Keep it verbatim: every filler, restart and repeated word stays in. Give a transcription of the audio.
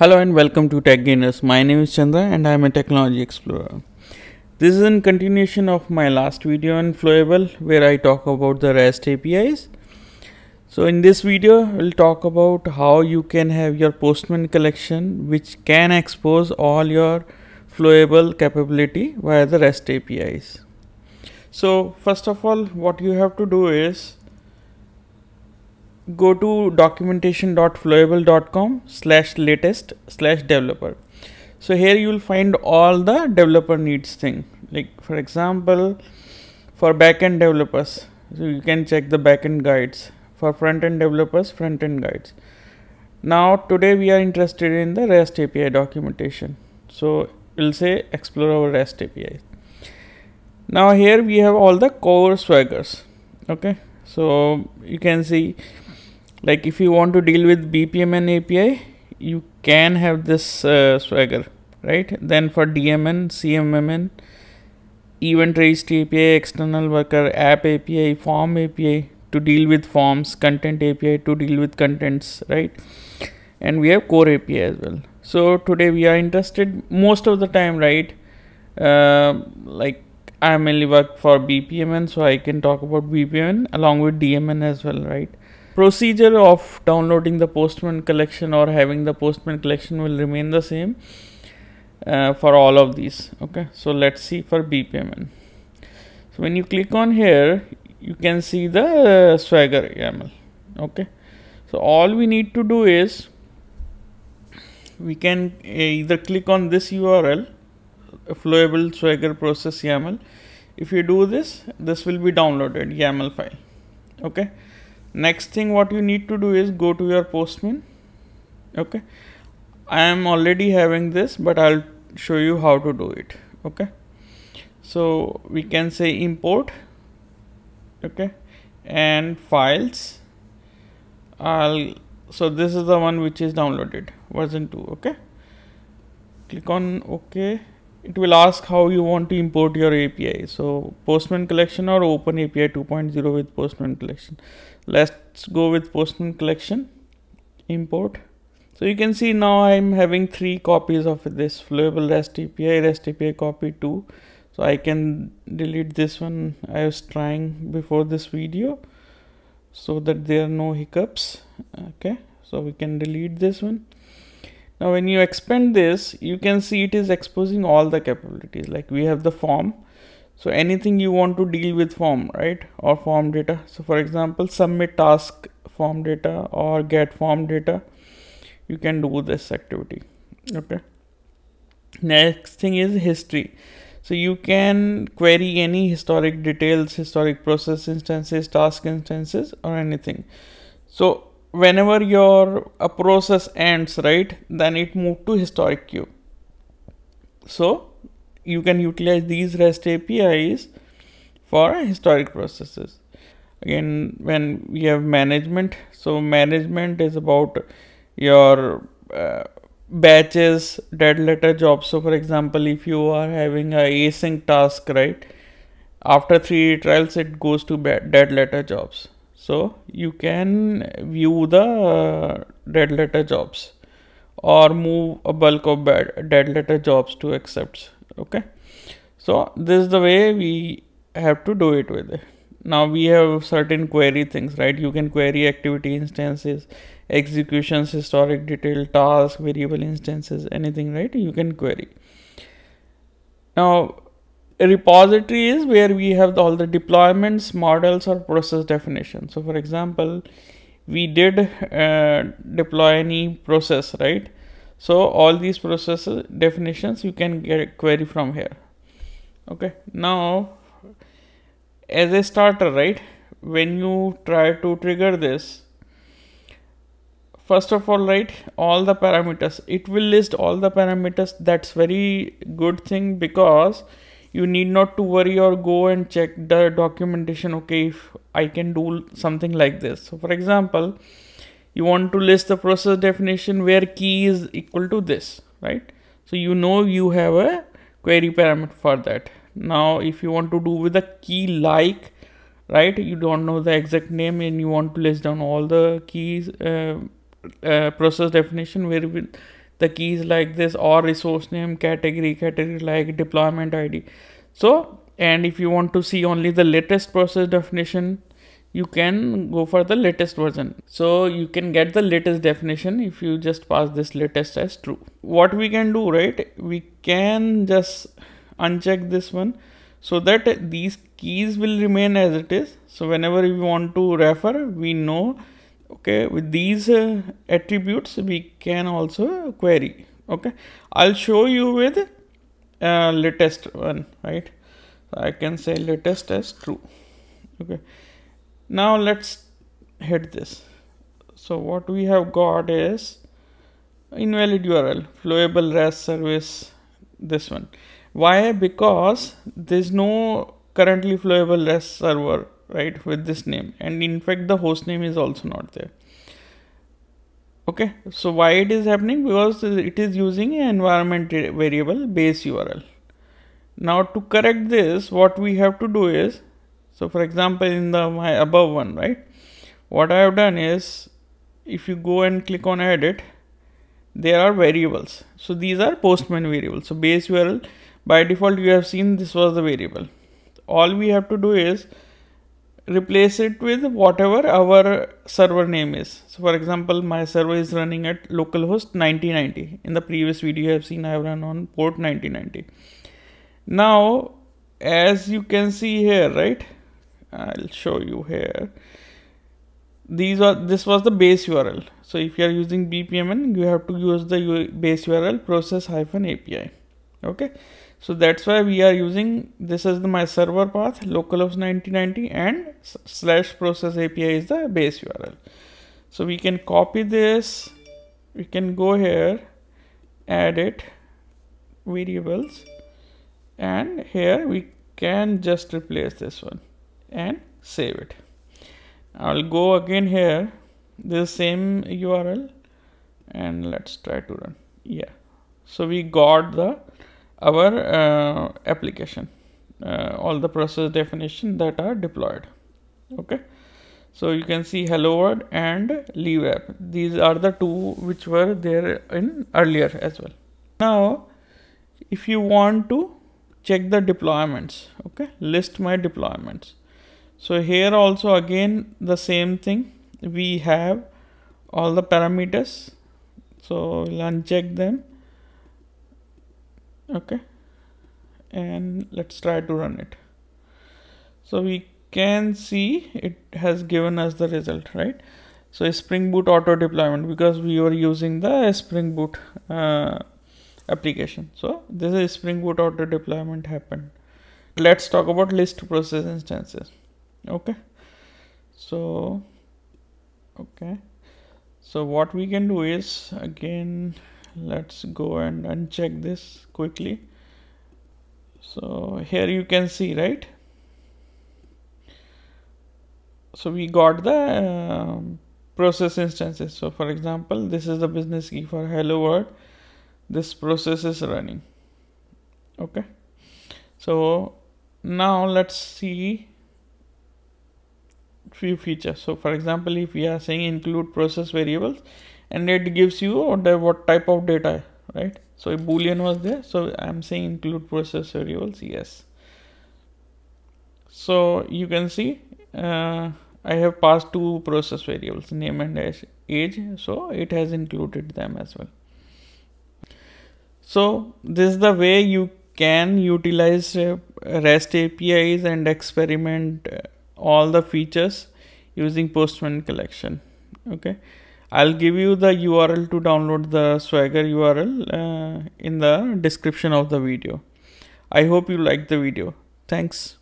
Hello and welcome to TechGainers. My name is Chandra and I am a technology explorer. This is in continuation of my last video on Flowable where I talk about the REST A P Is. So in this video we'll talk about how you can have your Postman collection which can expose all your Flowable capability via the REST A P Is. So first of all what you have to do is go to documentation.flowable.com slash latest slash developer. So here you will find all the developer needs thing. Like for example, for backend developers, so you can check the backend guides. For front-end developers, front-end guides. Now today we are interested in the REST A P I documentation. So we'll say explore our REST A P I. Now here we have all the core swaggers. Okay, so you can see, like if you want to deal with B P M N A P I, you can have this uh, Swagger, right? Then for D M N, C M M N, event rest A P I, external worker, app A P I, form A P I to deal with forms, content A P I to deal with contents, right? And we have core A P I as well. So today we are interested most of the time, right? Uh, like I mainly work for B P M N, so I can talk about B P M N along with D M N as well, right? Procedure of downloading the Postman collection or having the Postman collection will remain the same uh, for all of these. Okay, so let's see for B P M N. So when you click on here, you can see the uh, Swagger YAML. Okay, so all we need to do is we can either click on this U R L, Flowable Swagger process YAML. If you do this, this will be downloaded YAML file. Okay. Next thing what you need to do is go to your Postman. Okay, I am already having this, but I'll show you how to do it. Okay, so we can say import. Okay, and files. I'll so this is the one which is downloaded, version two. Okay, click on OK. It will ask how you want to import your A P I. So Postman collection or open A P I two point oh with Postman collection. Let's go with Postman collection, import. So you can see now I'm having three copies of this Flowable REST A P I, REST A P I copy two. So I can delete this one I was trying before this video so that there are no hiccups. Okay, so we can delete this one. Now when you expand this, you can see it is exposing all the capabilities. Like we have the form, so anything you want to deal with form, right, or form data. So for example, submit task form data or get form data, you can do this activity. Okay, next thing is history. So you can query any historic details, historic process instances, task instances, or anything. So whenever your a process ends, right, then it moved to historic queue. So you can utilize these REST A P Is for historic processes. Again, when we have management, so management is about your uh, batches, dead letter jobs. So for example, if you are having a async task, right, after three trials it goes to dead letter jobs. So you can view the uh, dead letter jobs or move a bulk of dead letter jobs to accepts. Okay, so this is the way we have to do it with it. Now we have certain query things, right? You can query activity instances, executions, historic detail, task, variable instances, anything, right? You can query. Now a repository is where we have the, all the deployments, models, or process definition. So for example, we did uh, deploy any process, right? So all these processes definitions you can get a query from here. Okay, now as a starter, right, when you try to trigger this, first of all, right, all the parameters, it will list all the parameters. That's very good thing because you need not to worry or go and check the documentation. Okay, if I can do something like this. So for example, you want to list the process definition where key is equal to this, right? So you know you have a query parameter for that. Now if you want to do with a key like, right, you don't know the exact name and you want to list down all the keys, uh, uh, process definition where the keys like this, or resource name, category, category like deployment I D. So, and if you want to see only the latest process definition, you can go for the latest version. So you can get the latest definition if you just pass this latest as true. What we can do, right? We can just uncheck this one so that these keys will remain as it is. So whenever we want to refer, we know, okay, with these uh, attributes, we can also query. Okay. I'll show you with uh, latest one, right? So I can say latest as true. Okay. Now let's hit this. So what we have got is invalid U R L, Flowable REST service, this one. Why? Because there's no currently Flowable REST server, right, with this name. And in fact, the host name is also not there. Okay, so why it is happening? Because it is using an environment variable base U R L. Now to correct this, what we have to do is, so for example, in the my above one, right, what I have done is, if you go and click on edit, there are variables. So these are Postman variables. So base U R L, by default, you have seen this was the variable. All we have to do is replace it with whatever our server name is. So for example, my server is running at localhost ninety ninety. In the previous video, you have seen I have run on port ninety ninety. Now, as you can see here, right? I'll show you here. These are this was the base U R L. So if you are using B P M N, you have to use the base U R L process hyphen A P I. Okay, so that's why we are using this as the my server path, localhost ninety ninety, and slash process A P I is the base U R L. So we can copy this. We can go here, add it, variables, and here we can just replace this one and save it. I'll go again here, the same U R L, and let's try to run. Yeah, so we got the our uh, application, uh, all the process definition that are deployed. Okay, so you can see hello world and LeaveApp. These are the two which were there in earlier as well. Now, if you want to check the deployments, okay, list my deployments. So here also again the same thing, we have all the parameters, so we'll uncheck them. Okay, and let's try to run it. So we can see it has given us the result, right? So a Spring Boot auto deployment, because we were using the Spring Boot uh, application. So this is Spring Boot auto deployment happened. Let's talk about list process instances. Okay, so okay, so what we can do is again, let's go and uncheck this quickly. So here you can see, right? So we got the uh, process instances. So for example, this is the business key for hello world. This process is running. Okay, so now let's see few features. So for example, if we are saying include process variables, and it gives you the what type of data, right? So a boolean was there, so I'm saying include process variables, yes. So you can see uh, I have passed two process variables, name and age, so it has included them as well. So this is the way you can utilize uh, REST A P Is and experiment uh, all the features using Postman collection. Okay, I'll give you the U R L to download the Swagger U R L uh, in the description of the video. I hope you liked the video. Thanks.